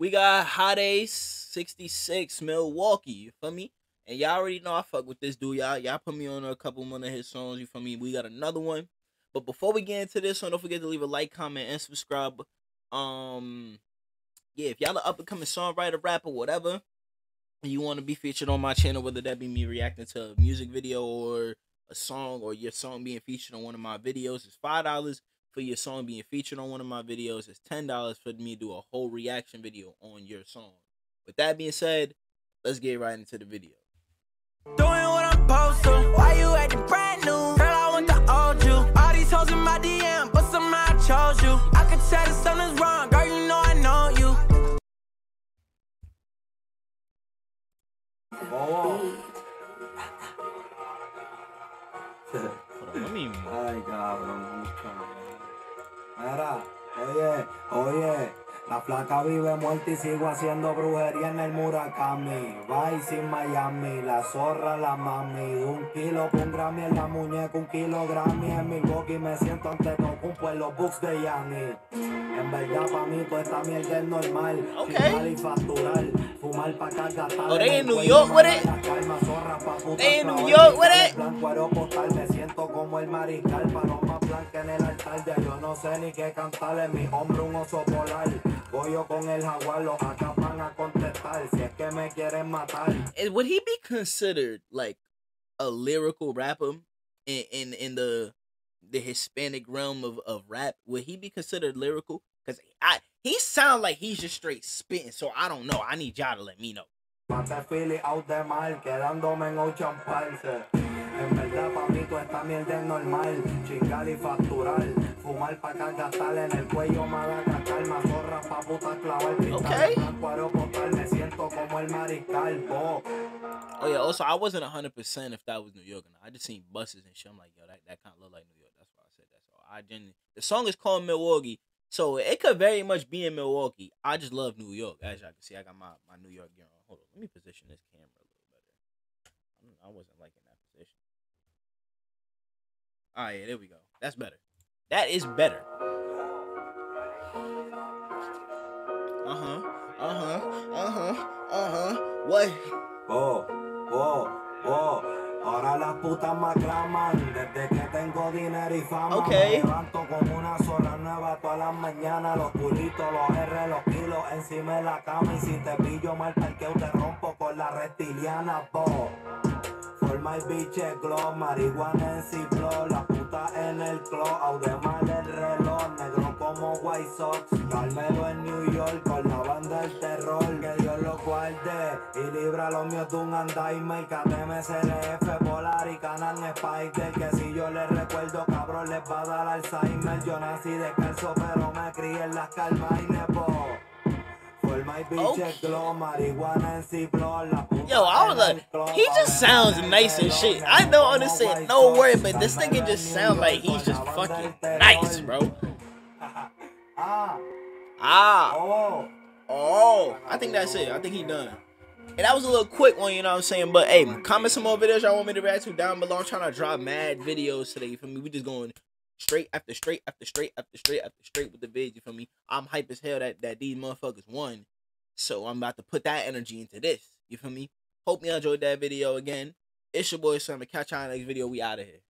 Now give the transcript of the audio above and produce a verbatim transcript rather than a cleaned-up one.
We got Hades sixty-six, Milwaukee, you feel me? And y'all already know I fuck with this dude. Y'all y'all put me on a couple more of his songs, you feel me? We got another one. But before we get into this one, don't forget to leave a like, comment, and subscribe. Um, yeah, if y'all are up-and-coming songwriter, rapper, whatever, and you want to be featured on my channel, whether that be me reacting to a music video or a song, or your song being featured on one of my videos, it's five dollars. For your song being featured on one of my videos, it's ten dollars for me to do a whole reaction video on your song. With that being said, let's get right into the video. Doing what I'm supposed to. Why you acting brand new? Girl, I want to old you. All these hoes in my D M, but somehow I chose you. I could tell that something's wrong, girl, you know I know you. Oh. Hold on, me... Ay, cabrón, mira, oye, oye. La flaca vive muerta y sigo haciendo brujería en el Murakami. Vice in Miami, la zorra, la mami. Un kilo por un Grammy en la muñeca, un kilo Grammy en Milwaukee. Me siento ante todo un pueblo, books de Yanni. En verdad, pa' mí, toda esta mierda es normal. Fumar y facturar, fumar pa' cargar tal. Oh, they in New York with it? They in New York with it? Blanco aeropostal, me siento como el mariscal. Paloma blanca en el altar, ya yo no sé ni qué cantar. En mi hombro un oso polar. Voy yo con el jaguar, los acá van a contestar. Si es que me quieren matar. Would he be considered like a lyrical rapper in in, in the the Hispanic realm of, of rap? Would he be considered lyrical? Because I he sounds like he's just straight spitting, so I don't know. I need y'all to let me know. Mata Philly Audemar, quedándome en Ocean Park. En verdad, pa' mí, toda esta mierda es normal. Chingar y facturar. Fumar pa' cargastar en el cuello, malacacar. Mazorras pa' puta clavar. Cristal, blanco aeropostal. Me siento como el mariscal. Oh, yeah. Also, I wasn't one hundred percent if that was New York or not. I just seen buses and shit. I'm like, yo, that, that kind of look like New York. That's why I said that. So I didn't. The song is called Milwaukee. So it could very much be in Milwaukee. I just love New York. As y'all can see, I got my, my New York gear on. Hold on. Let me position this camera a little better. I, I wasn't liking that position. Oh, yeah, there we go. That's better. That is better. Uh-huh. Uh-huh. Uh-huh. Uh-huh. What? Oh, oh, oh. Ahora las putas más claman. Desde que tengo dinero y fama. Okay. Me levanto como una sola nueva todas las mañanas. Los culitos, los R, los kilos encima de la cama. Y si te pillo mal parqueo, te rompo con la reptiliana, po. My bitch es glow, marihuana en ciclo, la puta en el club, Audemar el reloj, negro como White Sox, Carmelo en New York, con la banda del terror, que Dios lo guarde, y libra los míos de un Alzheimer, K T M C L F, Polar y Canaan Spider, que si yo les recuerdo, cabrón, les va a dar Alzheimer, yo nací descalzo, pero me crié en las Carmines, po. Okay. Yo, I was like, he just sounds nice and shit. I don't understand no word, but this nigga just sounds like he's just fucking nice, bro. Ah. Oh. I think that's it. I think he done. And that was a little quick one, you know what I'm saying? But, hey, comment some more videos y'all want me to react to down below. I'm trying to drop mad videos today, you feel me? We just going... straight after straight after straight after straight after straight with the vids, you feel me? I'm hype as hell that, that these motherfuckers won. So I'm about to put that energy into this. You feel me? Hope you enjoyed that video again. It's your boy Sam. Catch y'all in the next video. We out of here.